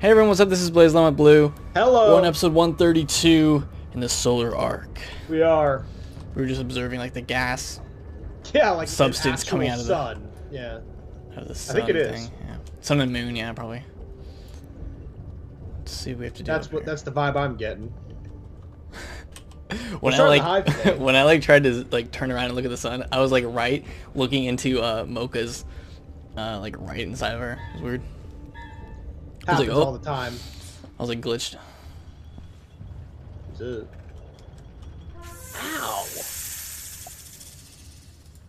Hey everyone, what's up? This is Blaze Lama Blue. Hello. We're on episode 132 in the Solar Arc. We are. We were just observing like the gas. Yeah, like substance coming out of the sun. Yeah. Out of the sun. I think it is. Yeah. Sun and moon. Yeah, probably. Let's see what we have to do. That's what. Here. That's the vibe I'm getting. when I tried to like turn around and look at the sun, I was like looking into Mocha's like right inside of her. It was weird. I was like, oh. All the time. I was like glitched. Dude. Ow!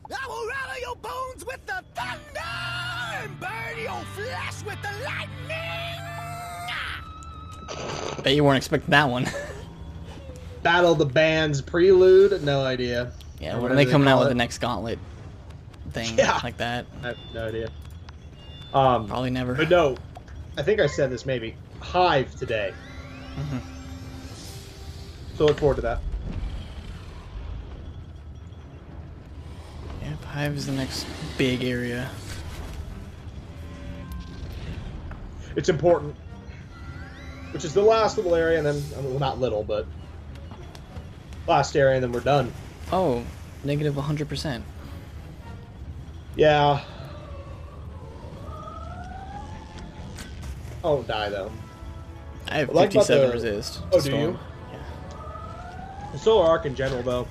I will rattle your bones with the thunder and burn your flesh with the lightning. Bet you weren't expecting that one. Battle the Band's prelude? No idea. Yeah, when are they coming out with the next gauntlet thing? Yeah. Like that? I have no idea. Probably never. But no. I think I said this maybe. Hive today. Mm-hmm. So look forward to that. Yep, Hive is the next big area. It's important. Which is the last little area, and then, well, not little, but last area, and then we're done. Oh, negative 100%. Yeah. I won't die though. I have 57 resist. Oh, do you? Yeah. The Solar Arc in general though,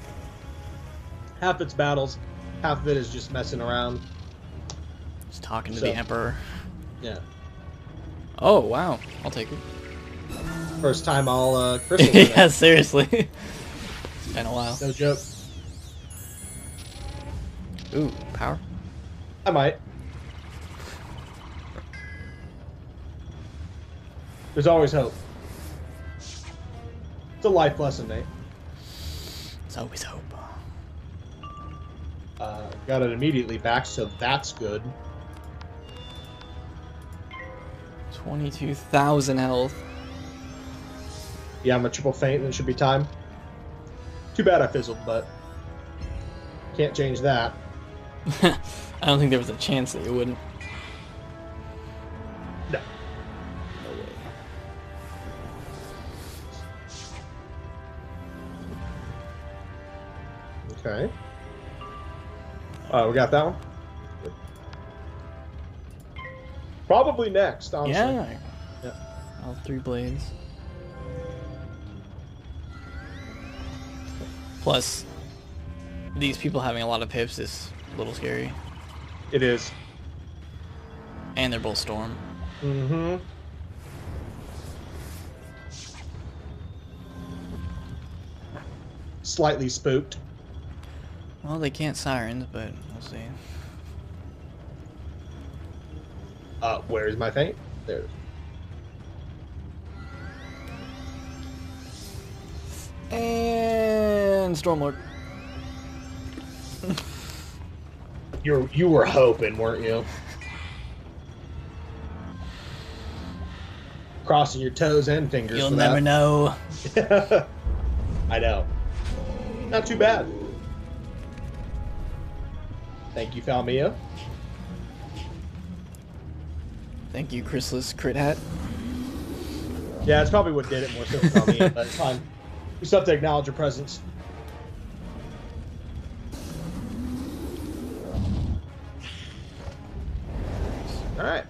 half its battles, half of it is just messing around. Just talking to the Emperor. Yeah. Oh wow, I'll take it. First time I'll crystal. Yeah, seriously. It's been a while. No joke. Ooh, power. I might. There's always hope. It's a life lesson, Nate. There's always hope. Got it immediately back, so that's good. 22,000 health. Yeah, I'm a triple feint, and it should be time. Too bad I fizzled, but can't change that. I don't think there was a chance that you wouldn't. Okay. We got that one. Good. Probably next, honestly. Yeah. Yep. All three blades. Plus, these people having a lot of pips is a little scary. It is. And they're both storm. Mm-hmm. Slightly spooked. Well, they can't sirens, but we'll see. Where is my feint? There. And Stormlord. You were hoping, weren't you? Crossing your toes and fingers. You'll never know. I know. Not too bad. Thank you, Falmia. Thank you, Chrysalis Crit Hat. Yeah, that's probably what did it more so than Falmia, but it's fine. We still have to acknowledge your presence. Alright.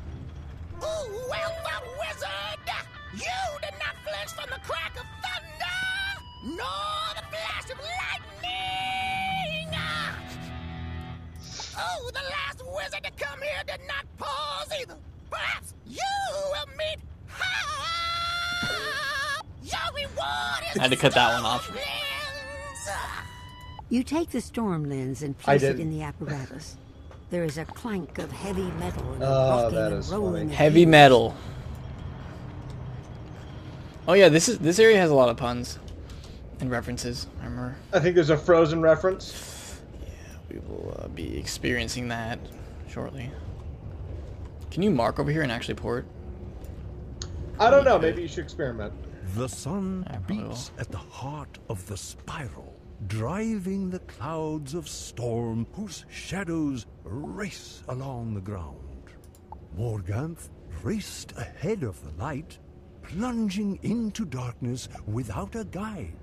Ooh, welcome, wizard! You did not flinch from the crack of thunder, nor the blast of lightning! Oh, the last wizard to come here did not pause either. Perhaps you will meet her. Your reward is I had to cut that one off. You take the storm lens and place it in the apparatus. There is a clank of heavy metal and rocking and rolling. Heavy metal. Oh yeah, this area has a lot of puns and references. I remember. I think there's a Frozen reference. We will be experiencing that shortly. Can you mark over here and actually pour it? I don't know. Maybe you should experiment. The sun beats at the heart of the spiral, driving the clouds of storm whose shadows race along the ground. Morganthe raced ahead of the light, plunging into darkness without a guide.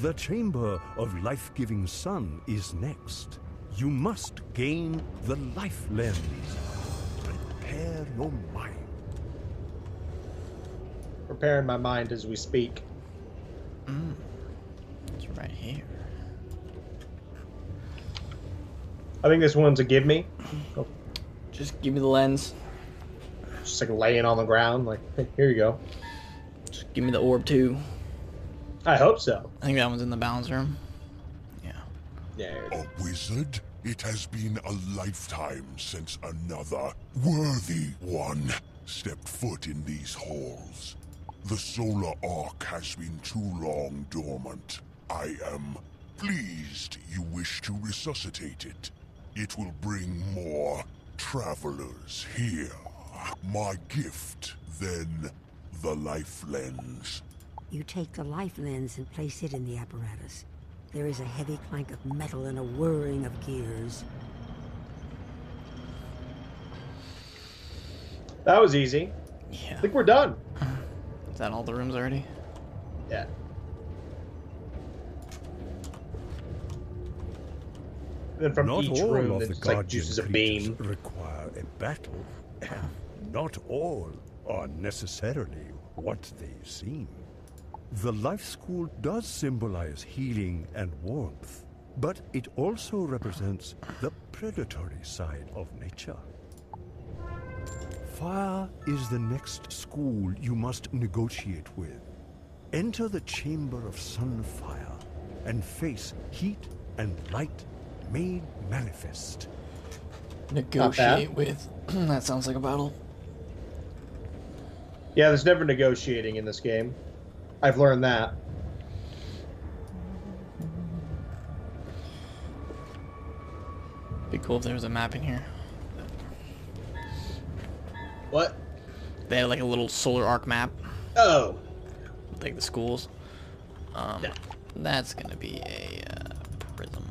The Chamber of Life-Giving Sun is next. You must gain the Life Lens. Prepare your mind. Preparing my mind as we speak. It's right here. I think this one's a give me. Oh. Just give me the lens. Just like laying on the ground, like, hey, here you go. Just give me the orb too. I hope so. I think that one's in the balance room. Yeah. Yeah. A wizard? It has been a lifetime since another worthy one stepped foot in these halls. The Solar Arc has been too long dormant. I am pleased you wish to resuscitate it. It will bring more travelers here. My gift, then, the Life Lens. You take the Life Lens and place it in the apparatus. There is a heavy clank of metal and a whirring of gears. That was easy. Yeah. I think we're done. Is that all the rooms already? Yeah. Then from each room, it's like uses a beam. Require a battle, and not all are necessarily what they seem. The Life School does symbolize healing and warmth, but it also represents the predatory side of nature. Fire is the next school you must negotiate with. Enter the Chamber of Sunfire and face heat and light made manifest. Negotiate with? That sounds like a battle. Yeah, there's never negotiating in this game. I've learned that. Be cool if there was a map in here. What? They had like a little Solar Arc map. Oh. With, like, the schools. Yeah. That's gonna be a prism.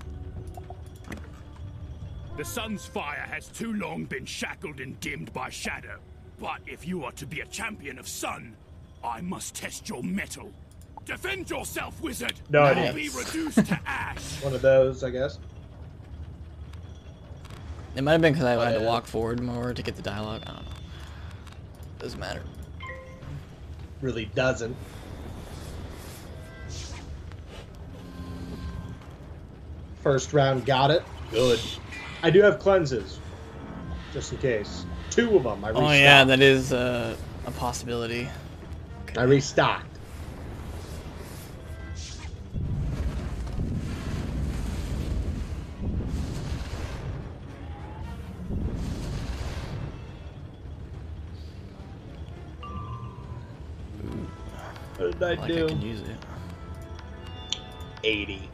The sun's fire has too long been shackled and dimmed by shadow. But if you are to be a champion of sun, I must test your metal. Defend yourself, wizard! No idea. Be reduced to ash. One of those, I guess. It might have been because I had to walk forward more to get the dialogue. I don't know. Doesn't matter. Really doesn't. First round, got it. Good. I do have cleanses, just in case. Two of them. I restocked. Oh yeah, that is a possibility. I restocked. What did I do? I can use it. 80.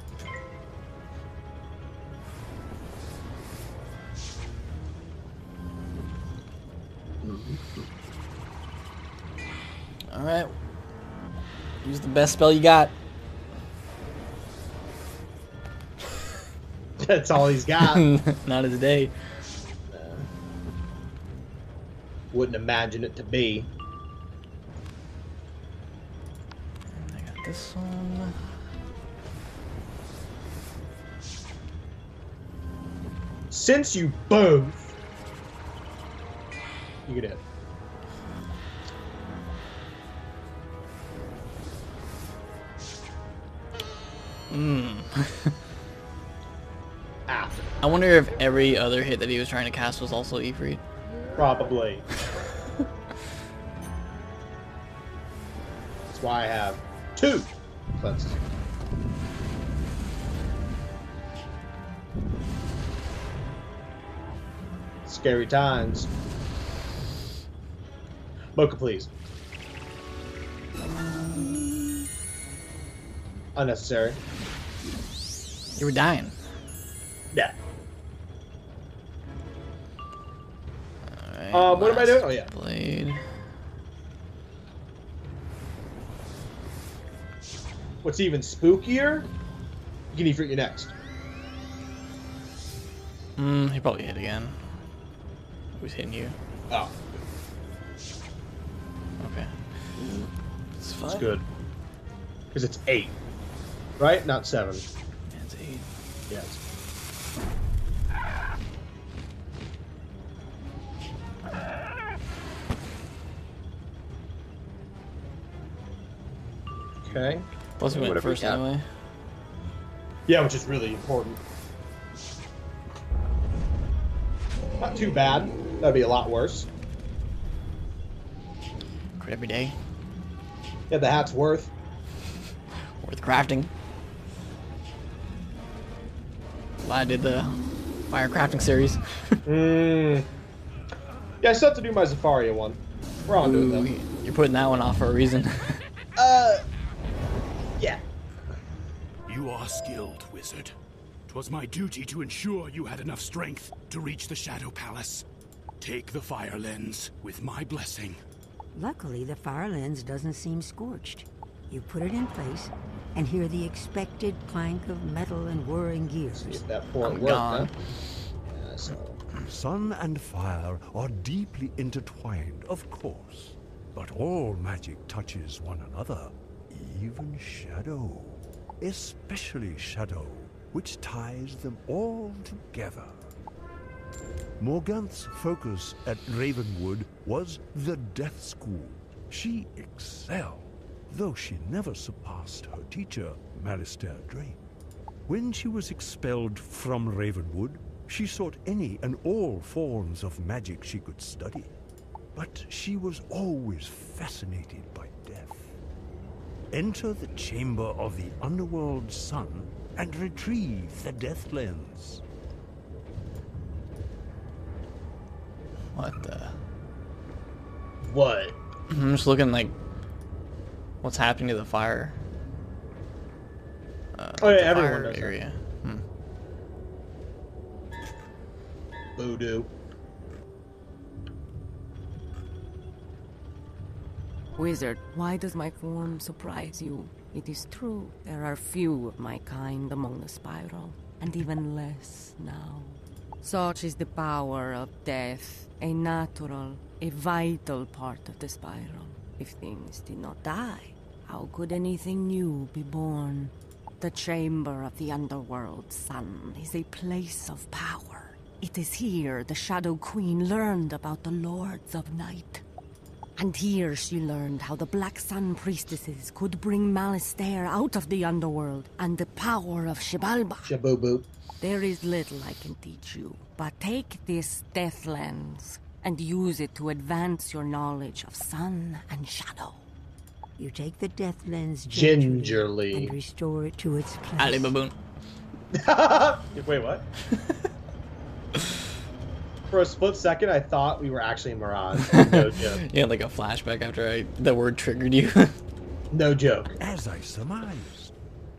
All right. Use the best spell you got. That's all he's got. Not his day. Wouldn't imagine it to be. I got this one. Since you both, you get it. I wonder if every other hit that he was trying to cast was also Ifrit. Probably. That's why I have 2 cleanses. Scary times. Mocha, please. Unnecessary. You were dying. Yeah. Right, what am I doing? Oh yeah. Blade. What's even spookier? You can Ifrit your next. He probably hit again. Who's hitting you? Oh. That's good. Because it's 8. Right? Not 7. Yeah, it's 8. Yes. Okay. Plus we went first anyway. Yeah, which is really important. Not too bad. That'd be a lot worse. Crit every day. Yeah, the hat's worth. Worth crafting. Well, I did the fire crafting series. Yeah, I still have to do my Zafaria one. We're on to it though. You're putting that one off for a reason. Yeah. You are skilled, wizard. 'Twas my duty to ensure you had enough strength to reach the Shadow Palace. Take the fire lens with my blessing. Luckily, the fire lens doesn't seem scorched. You put it in place and hear the expected clank of metal and whirring gears. At that point, huh? Yeah, so. Sun and fire are deeply intertwined, of course. But all magic touches one another. Even shadow, especially shadow, which ties them all together. Morganthe's focus at Ravenwood was the Death School. She excelled, though she never surpassed her teacher, Malistaire Drake. When she was expelled from Ravenwood, she sought any and all forms of magic she could study. But she was always fascinated by death. Enter the chamber of the underworld sun and retrieve the death lens. What the? What? I'm just looking like what's happening to the fire. Oh yeah, everyone knows area. Voodoo. Wizard, why does my form surprise you? It is true, there are few of my kind among the spiral, and even less now. Such is the power of death, a natural, a vital part of the spiral. If things did not die, how could anything new be born? The chamber of the underworld sun is a place of power. It is here the Shadow Queen learned about the Lords of Night. And here she learned how the Black Sun Priestesses could bring Malistaire out of the underworld and the power of Xibalba. Shabobo. There is little I can teach you, but take this death lens and use it to advance your knowledge of sun and shadow. You take the death lens gingerly and restore it to its place. Ali Baboon. Wait, what? For a split second, I thought we were actually in Mirage. No joke. You had like a flashback after the word triggered you. No joke. As I surmised,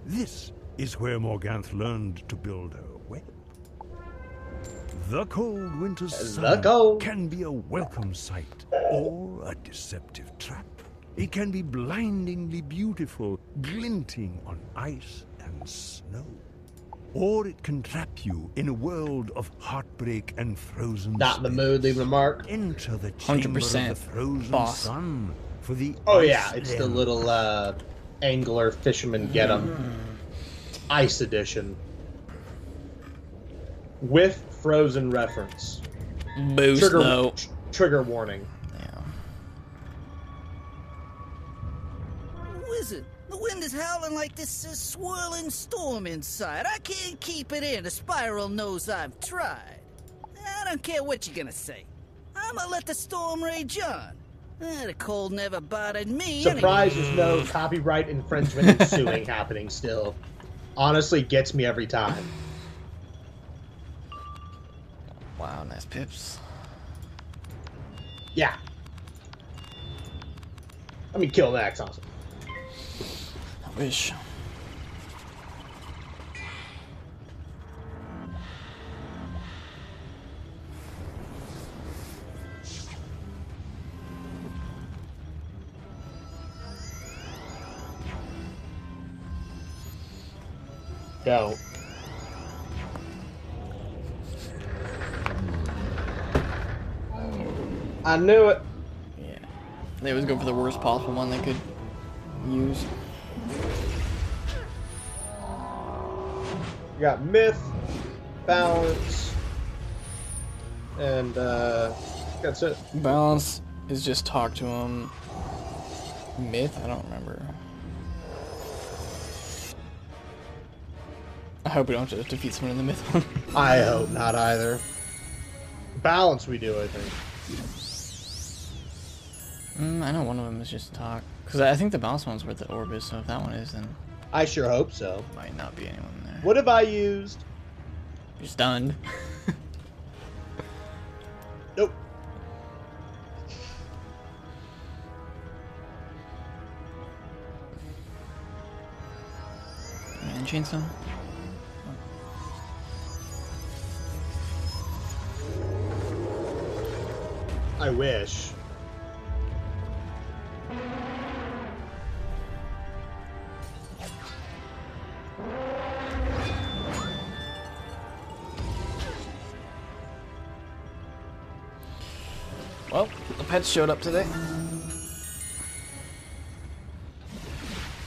this is where Morganthe learned to build her web. The cold winter's sun can be a welcome sight or a deceptive trap. It can be blindingly beautiful, glinting on ice and snow. Or it can trap you in a world of heartbreak and frozen. Not in the mood, leave a mark. Enter the chamber of the frozen sun for the it's the little angler fisherman get 'em. Ice edition. With frozen reference. Boost, trigger warning. Wizard. The wind is howling like this swirling storm inside. I can't keep it in. The spiral knows I've tried. I don't care what you're gonna say. I'ma let the storm rage on. The cold never bothered me. Surprise, there's no copyright infringement ensuing happening still. Honestly, gets me every time. Wow, nice pips. Yeah. I mean, kill that's awesome. Wish. Go. I knew it. Yeah. They always go for the worst possible one they could. use. You got Myth, Balance, and that's it. Balance is just talk to him. Myth? I don't remember. I hope we don't have to defeat someone in the Myth one. I hope not either. Balance we do, I think. I know one of them is just talk. Because I think the Balance one's where the orb is, so if that one is, then... I sure hope so. Might not be anyone there. What have I used? You're stunned. Nope. And chainsaw. I wish. Well, the pets showed up today.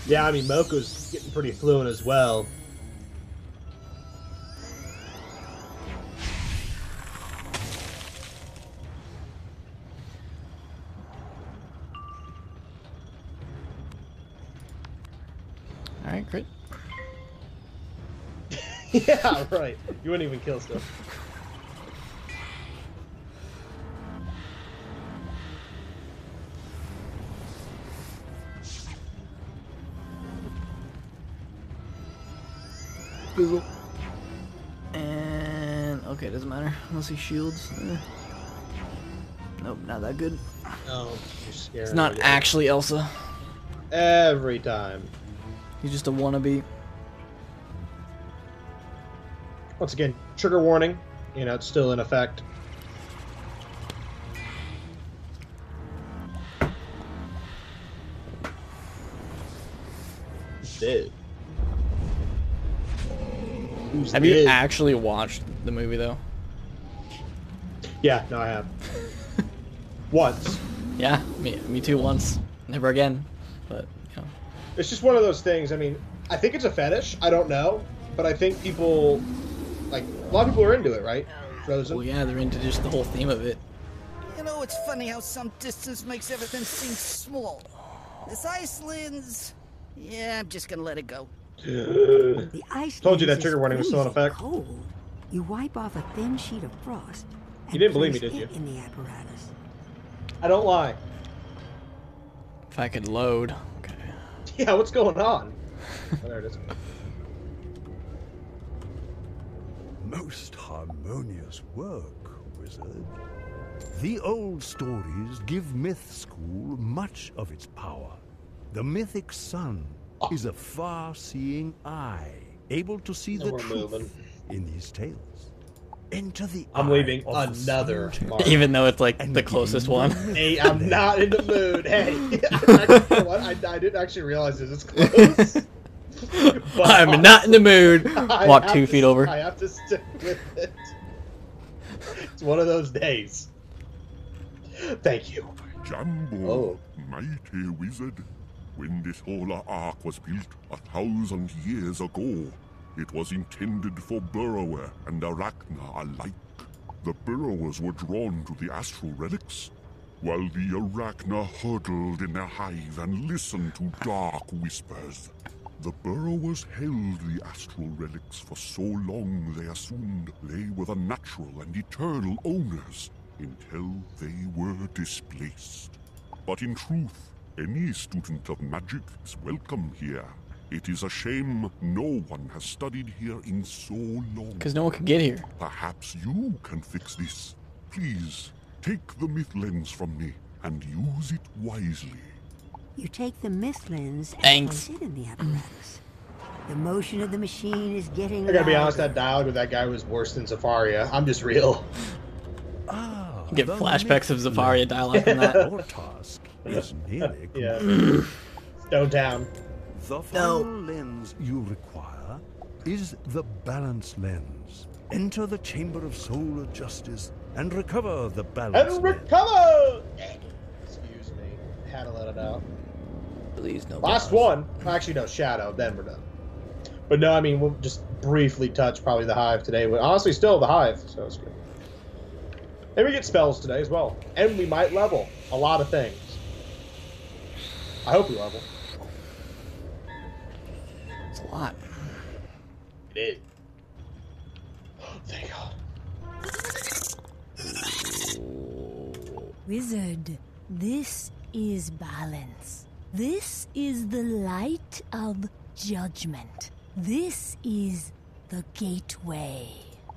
Yeah, I mean, Mocha's getting pretty fluent as well. Alright, crit. Yeah, right. You wouldn't even kill stuff. Google. And... okay, it doesn't matter. Unless he shields. Nope, not that good. Oh, you're scared. It's not actually Elsa. Every time. He's just a wannabe. Once again, trigger warning. You know, it's still in effect. Dude. Who's have you actually watched the movie, though? Yeah, no, I have. Once. Yeah, me too, once. Never again. But, you know. It's just one of those things. I mean, I think it's a fetish. I don't know. But I think people, like, a lot of people are into it, right? Frozen. Well, yeah, they're into just the whole theme of it. You know, it's funny how some distance makes everything seem small. This Iceland's... yeah, I'm just gonna let it go. The ice told you that trigger warning was still in effect. Cold. You wipe off a thin sheet of frost. You didn't believe me, did you? In the apparatus. I don't lie. If I could load. Okay. Yeah, what's going on? Oh, there it is. Most harmonious work, wizard. The old stories give Myth School much of its power. The mythic sun is a far-seeing eye, able to see the truth in these tales. Enter the I'm leaving another. Even though it's like the closest one. Hey, I'm not in the mood. Hey, I didn't actually realize this is close. But I'm not in the mood. Walk 2 feet over. I have to stick with it. It's one of those days. Thank you. Jumbo, mighty wizard. When this Solar Arc was built 1,000 years ago, it was intended for Burrower and Arachna alike. The Burrowers were drawn to the astral relics, while the Arachna huddled in their hive and listened to dark whispers. The Burrowers held the astral relics for so long they assumed they were the natural and eternal owners, until they were displaced. But in truth, any student of magic is welcome here. It is a shame no one has studied here in so long. Because no one can get here. Perhaps you can fix this. Please, take the myth lens from me and use it wisely. You take the myth lens and sit in the apparatus. The motion of the machine is getting I gotta be honest, that dialogue with that guy was worse than Zafaria. I'm just real. Oh, get flashbacks of Zafaria dialogue from that. Task. Is nearly yeah. Stone Town. The final lens you require is the balance lens. Enter the chamber of solar justice and recover the balance. And recover. Excuse me, had to let it out. Please, no. Last one. Actually, no, Shadow. Then we're done. But no, I mean, we'll just briefly touch probably the Hive today. We honestly still have the Hive, so it's good. And we get spells today as well. And we might level a lot of things. I hope we level. It's a lot. It is. Oh, thank God. Wizard, this is balance. This is the light of judgment. This is the gateway.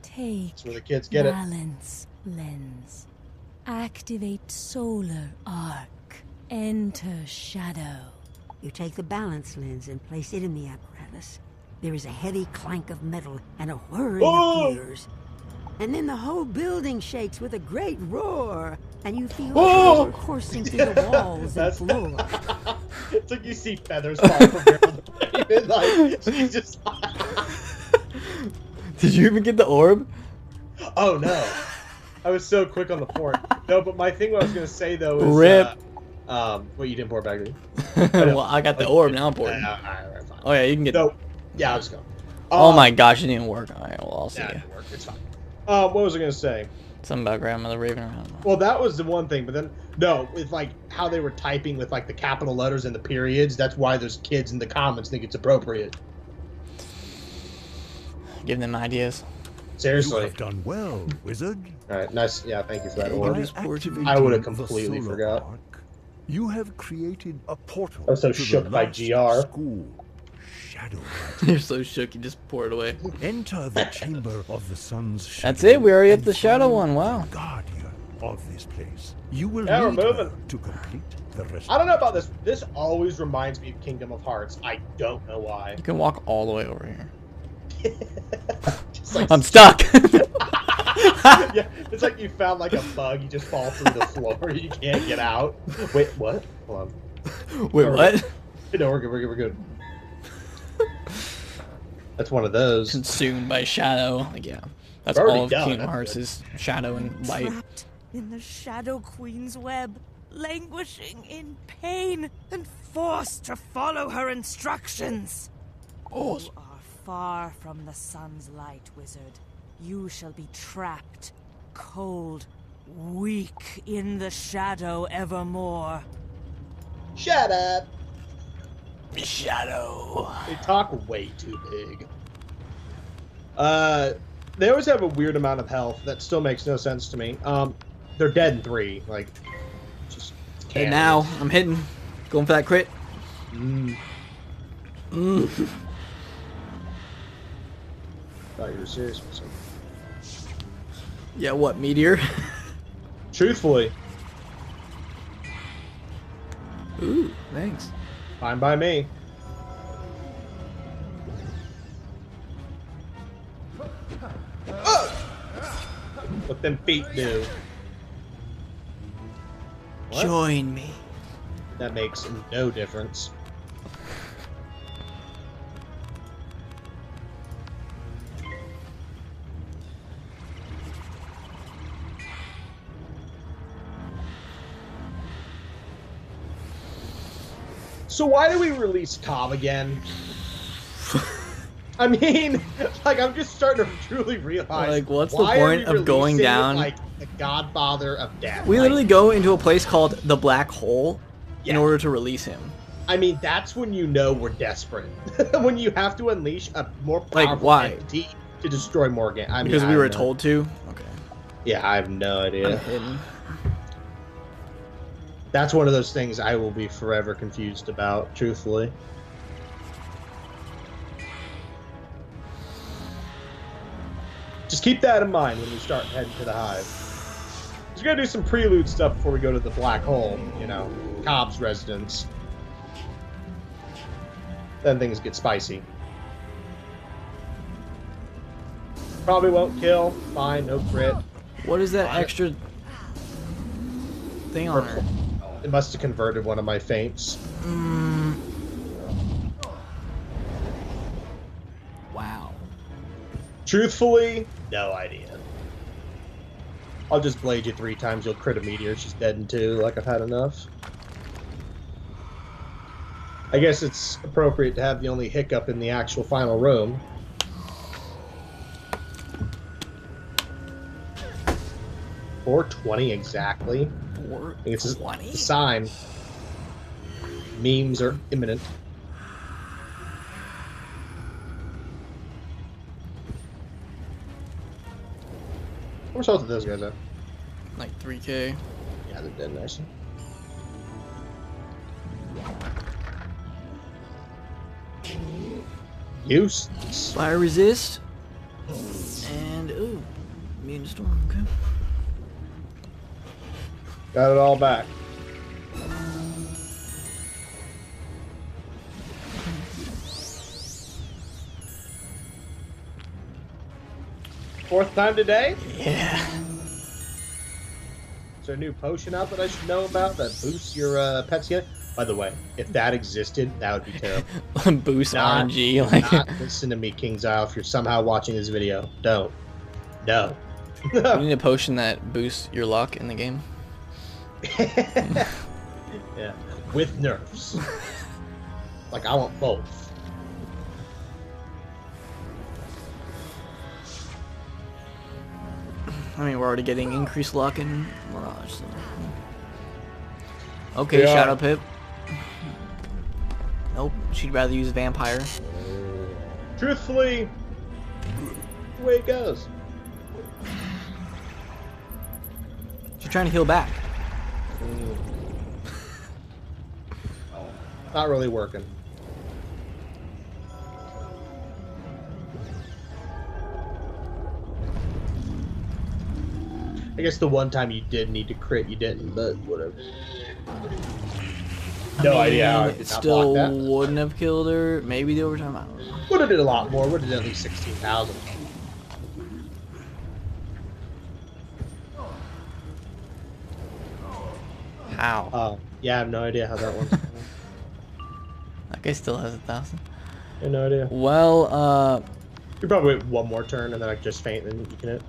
Take that's where the kids get balance it. Lens. Activate solar arc. Enter shadow. You take the balance lens and place it in the apparatus. There is a heavy clank of metal and a whirring of gears. And then the whole building shakes with a great roar, and you feel feathers coursing through the walls and floor. It's like you see feathers flying from Raven, like she's just. Did you even get the orb? Oh no, I was so quick on the port. No, but my thing, what I was gonna say though is. Rip. Well, you didn't port back then. Well, I got the orb. Now I'm porting. Right, fine. Oh yeah, you can get. No. Yeah, I was going. Oh my gosh, it didn't work. All right, well I'll see you. It didn't work. It's fine. What was I gonna say? Something about Grandmother Raven around. Well, that was the one thing, but then no, with like how they were typing with like the capital letters and the periods. That's why those kids in the comments think it's appropriate. Give them ideas. Seriously. You have done well, wizard. All right, nice. Yeah, thank you for that order. I would have completely forgot. Arc, you have created a portal. I was so shook by GR. School. You're so shook, you just poured away. Enter the chamber of the sun's shadow. That's it, we already hit the shadow one, wow. Guardian of this place. You will now remove to complete the rest. I don't know about this. This always reminds me of Kingdom of Hearts. I don't know why. You can walk all the way over here. Like I'm stuck. Yeah, it's like you found like a bug, you just fall through the floor, you can't get out. Wait, what? Hold on. Wait, what? No, we're good, we're good, we're good. That's one of those. Consumed by shadow. Like, yeah. That's all of Kingdom Hearts is shadow and light. Trapped in the Shadow Queen's web, languishing in pain and forced to follow her instructions. Oh. You are far from the sun's light, wizard. You shall be trapped, cold, weak in the shadow evermore. Shut up. Shadow. They talk way too big. They always have a weird amount of health that still makes no sense to me. They're dead in 3. Like, just can't. And now I'm hitting, going for that crit. Mm. Mm. Thought you were serious for a second. Yeah, what meteor? Truthfully. Ooh, thanks. Fine by me. What them feet do? What? Join me. That makes no difference. So why do we release Cobb again? I mean, like, I'm just starting to truly realize. Like, what's the point of going down? Like, the Godfather of Death. We literally go into a place called the Black Hole in order to release him. I mean, that's when you know we're desperate. When you have to unleash a more powerful entity to destroy Morgan. I mean, because we were told to? Okay. Yeah, I have no idea. I'm hidden. That's one of those things I will be forever confused about, truthfully. Just keep that in mind when we start heading to the Hive. We're gonna do some prelude stuff before we go to the Black Hole, you know, Cobb's residence. Then things get spicy. Probably won't kill. Fine, no crit. What is that extra thing on her? It must have converted one of my feints. Mm. Wow. Truthfully, no idea. I'll just blade you 3 times, you'll crit a meteor, she's dead in 2, like I've had enough. I guess it's appropriate to have the only hiccup in the actual final room. $4.20 exactly. $4.20? I think it's a sign. Memes are imminent. How much health did those guys have? Like 3K. Yeah, they're dead nice. Useless. Fire resist. And, ooh, immune to storm, okay. Got it all back. Fourth time today? Yeah. Is there a new potion out that I should know about that boosts your pets yet? By the way, if that existed, that would be terrible. Boost RNG. Not listen to me, King's Isle, if you're somehow watching this video. Don't. No. No. You need a potion that boosts your luck in the game? Yeah. With nerfs. Like, I want both. I mean, we're already getting increased luck in Mirage. So. Okay, yeah. Shadow Pip. Nope, she'd rather use Vampire. Truthfully, the way it goes. She's trying to heal back. Oh, not really working. I guess the one time you did need to crit, you didn't, but whatever. No idea. It still wouldn't have killed her. Maybe the overtime. I don't know. Would have did a lot more. Would have done at least 16,000. How? Yeah, I have no idea how that works. That guy still has 1,000. I have no idea. Well, you probably wait one more turn and then I just faint and you can hit.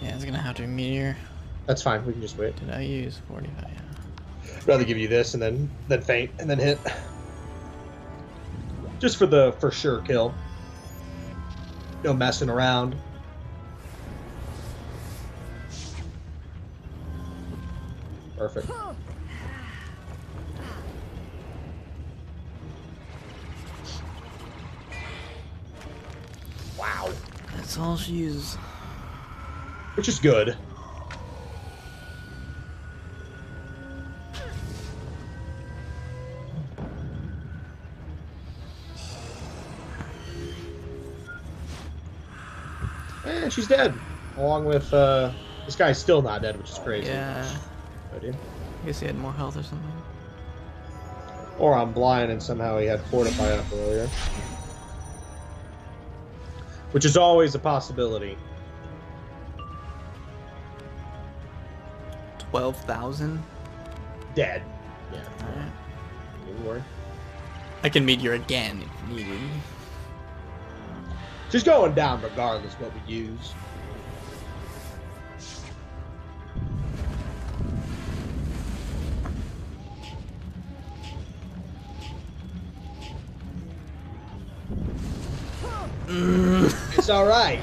Yeah, it's gonna have to be meteor. That's fine. We can just wait. Did I use 45? Yeah. I'd rather give you this and then faint and then hit. Just for the for sure kill. No messing around. Perfect. Wow. That's all she uses. Which is good. And she's dead. Along with, this guy's still not dead, which is crazy. Yeah. I guess he had more health or something. Or I'm blind and somehow he had Fortify up earlier. Which is always a possibility. 12,000? Dead. Yeah. Right. I can meteor again if needed. She's going down regardless what we use. It's alright.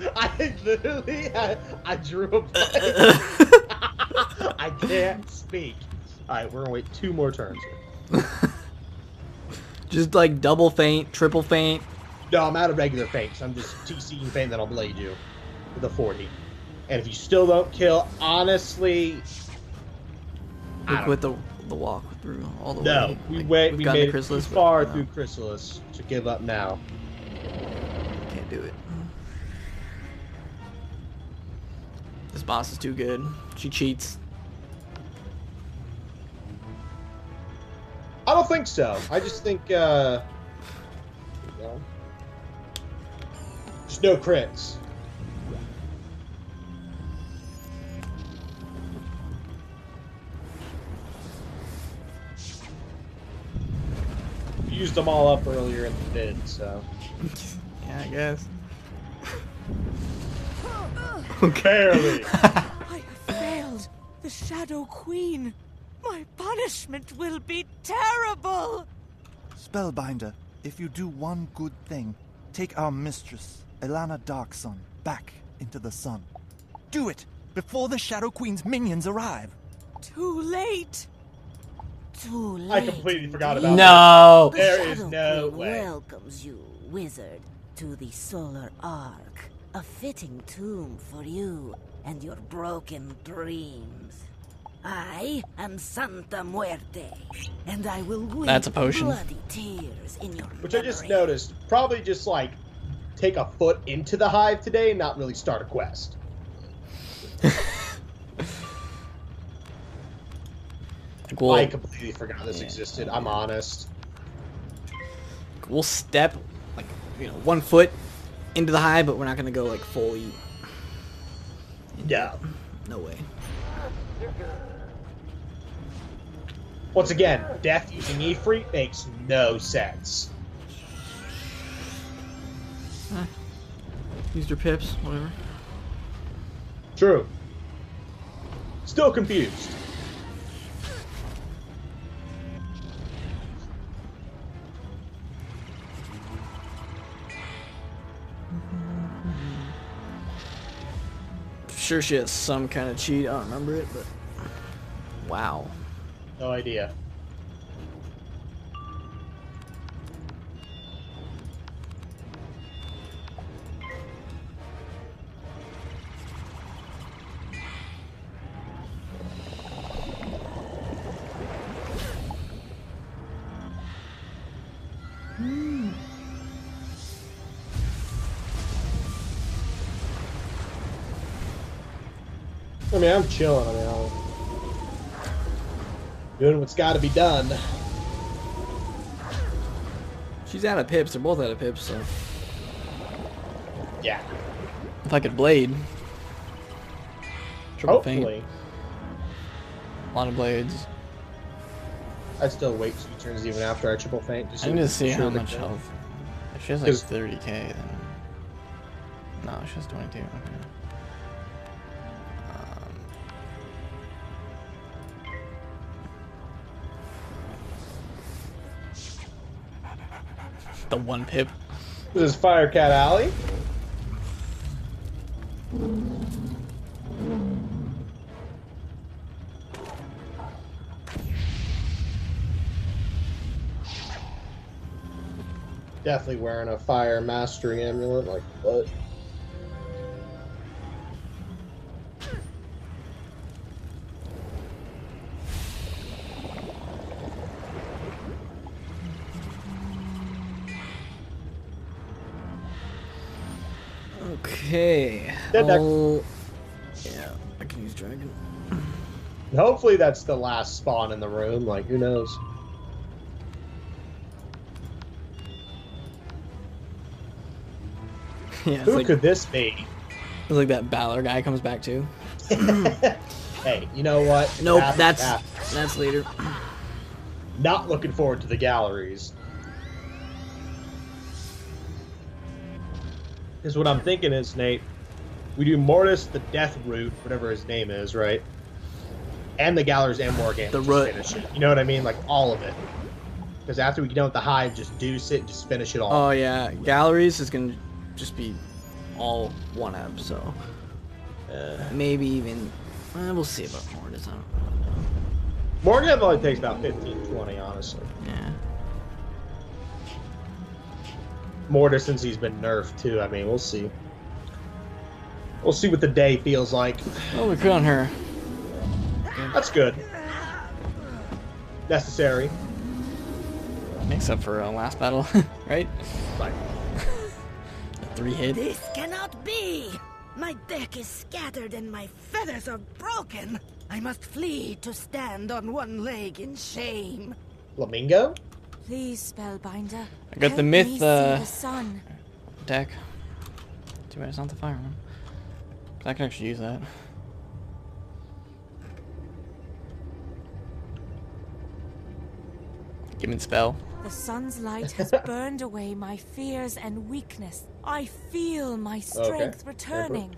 I literally, I drew a blank. I can't speak. All right, we're gonna wait two more turns here. Just like double feint, triple feint. No, I'm out of regular feints. I'm just TCing feint that I'll blade you with a 40. And if you still don't kill, honestly, we quit the walk through all the way. No, we went. Like, we made it too far through Chrysalis to give up now. Can't do it. This boss is too good. She cheats. I don't think so. I just think, there's no crits. You used them all up earlier in the bid, so. Yeah, I guess. Okay. Barely. I have failed the Shadow Queen. My punishment will be terrible! Spellbinder, if you do one good thing, take our mistress, Elana Darkson, back into the sun. Do it before the Shadow Queen's minions arrive! Too late! Too late. I completely forgot about that. No! There is no way. Welcomes you, wizard, to the Solar Arc. A fitting tomb for you and your broken dreams. I am Santa Muerte, and I will wipe bloody tears in your Which memory. I just noticed, probably just like take a foot into the hive today and not really start a quest. We'll, I completely forgot this existed. I'm honest. We'll step, like, you know, 1 foot into the hive, but we're not gonna go like fully. Yeah. No way. Once again, death using Ifrit makes no sense. Used your pips, whatever. True. Still confused. Sure, she has some kind of cheat. I don't remember it, but wow, no idea. I mean, I'm chilling. I mean, I'm doing what's got to be done. She's out of pips. They're both out of pips, so... Yeah. If I could blade. Triple Hopefully. Paint. A lot of blades. I'd still wait 2 turns even after I triple faint. I need to see how much health. If she has like 30k, then... No, she has 22. Okay. The 1 pip. This is Firecat Alley. Definitely wearing a fire mastery amulet, like what? Okay. Yeah, I can use dragon. Hopefully that's the last spawn in the room, like who knows. Yeah, who like, could this be? It's like that Balor guy comes back too. Hey, you know what? Nope, that's later. Not looking forward to the galleries. Because what I'm thinking is, Nate, we do Mortis, the Death Root, whatever his name is, right? And the Gallows and Morganthe. The Root. You know what I mean? Like, all of it. Because after we get done with the Hive, just deuce it and just finish it all. Oh, yeah. Galleries is going to just be all 1 up, so... maybe even... we'll see about Mortis. I don't really know. Morganthe only takes about 15, 20, honestly. Yeah. Mortis, since he's been nerfed too. I mean, we'll see. We'll see what the day feels like. Oh, we found her. That's good. Necessary. Makes up for last battle, right? Right. 3 hit. This cannot be. My deck is scattered and my feathers are broken. I must flee to stand on 1 leg in shame. Flamingo. Please, Spellbinder. I got the myth deck. Too bad it's not the fire one. I can actually use that. Give me the spell. The sun's light has burned away my fears and weakness. I feel my strength returning.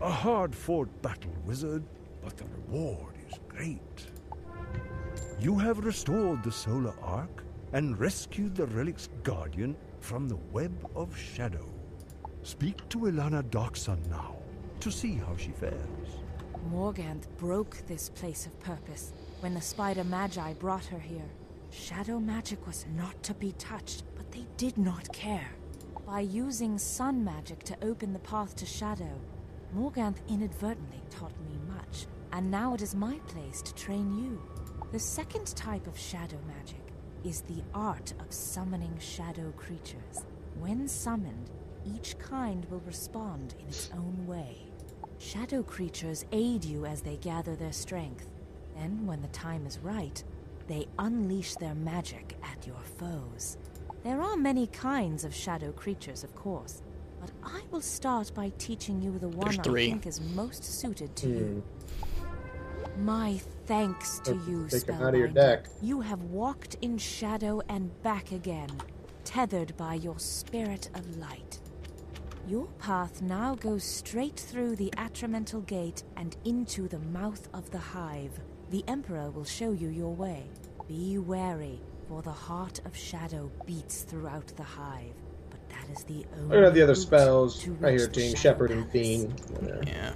A hard-fought battle, wizard. but the reward is great. You have restored the Solar Arc and rescued the relic's guardian from the web of shadow. Speak to Elana Darkson now, to see how she fares. Morganthe broke this place of purpose when the Spider Magi brought her here. Shadow magic was not to be touched, but they did not care. By using sun magic to open the path to shadow, Morganthe inadvertently taught me much, and now it is my place to train you. The second type of shadow magic is the art of summoning shadow creatures. When summoned, each kind will respond in its own way. Shadow creatures aid you as they gather their strength. Then, when the time is right, they unleash their magic at your foes. There are many kinds of shadow creatures, of course, but I will start by teaching you the one I think is most suited to you. My thanks to you, Spellbinder. You have walked in shadow and back again, tethered by your spirit of light. Your path now goes straight through the Atramental Gate and into the mouth of the Hive. The Emperor will show you your way. Be wary, for the heart of shadow beats throughout the Hive. But that is the only. Look at the other spells right here, Team Shepherd and Fiend. Yeah.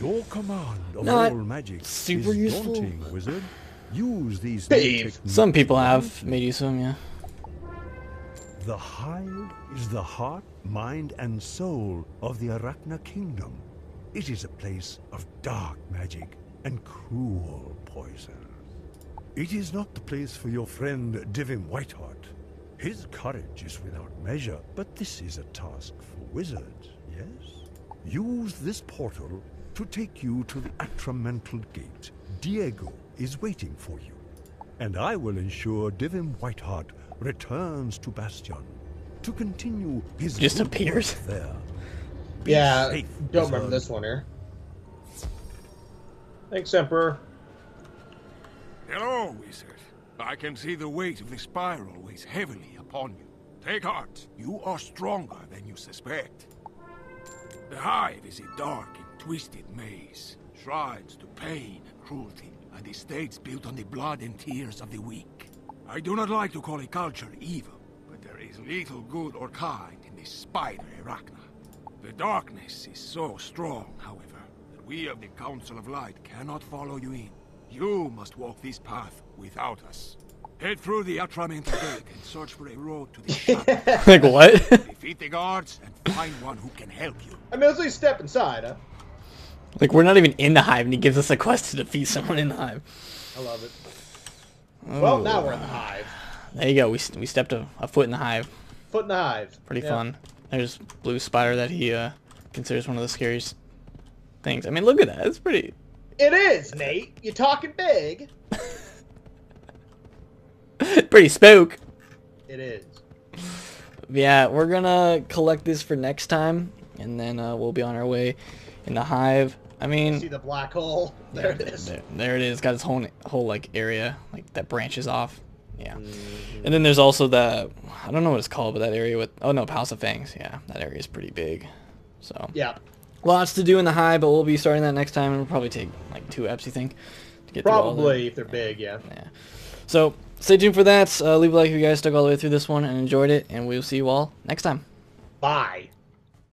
Your command of all magic super is useful. Daunting, wizard. Use these. Some people have made use of them, yeah. The Hive is the heart, mind, and soul of the Arachna Kingdom. It is a place of dark magic and cruel poison. It is not the place for your friend Divim Whiteheart. His courage is without measure, but this is a task for wizards, yes? Use this portal to take you to the Atramental Gate. Diego is waiting for you, and I will ensure Divim Whiteheart returns to Bastion to continue his disappears there. Yeah, safe, don't remember this one here. Thanks, Emperor. Hello, wizard. I can see the weight of the spiral weighs heavily upon you. Take heart. You are stronger than you suspect. The Hive is a dark and twisted maze. Shrines to pain and cruelty, and estates built on the blood and tears of the weak. I do not like to call a culture evil, but there is little good or kind in this spider Arachna. The darkness is so strong, however, that we of the Council of Light cannot follow you in. You must walk this path without us. Head through the Atramental Gate and search for a road to the shadow. Like what? Defeat the guards and find one who can help you. I mean, at least step inside, huh? Like, we're not even in the Hive, and he gives us a quest to defeat someone in the Hive. I love it. Well, now we're in the Hive. There you go. We stepped a foot in the Hive. Foot in the Hive. Pretty fun. There's Blue Spider that he considers one of the scariest things. I mean, look at that. It's pretty. It is, Nate. You're talking big. Pretty spook. It is. Yeah, we're gonna collect this for next time, and then we'll be on our way in the Hive. I mean, see the black hole. There it is. There it is. Got its whole like area like that branches off. Yeah. Mm-hmm. And then there's also the I don't know what it's called, but that area with Palace of Fangs. Yeah, that area is pretty big. So yeah, lots to do in the Hive, but we'll be starting that next time, and it'll probably take like 2 eps, you think, to get through all if they're big. Yeah. Yeah. So stay tuned for that. Leave a like if you guys stuck all the way through this one and enjoyed it, and we'll see you all next time. Bye.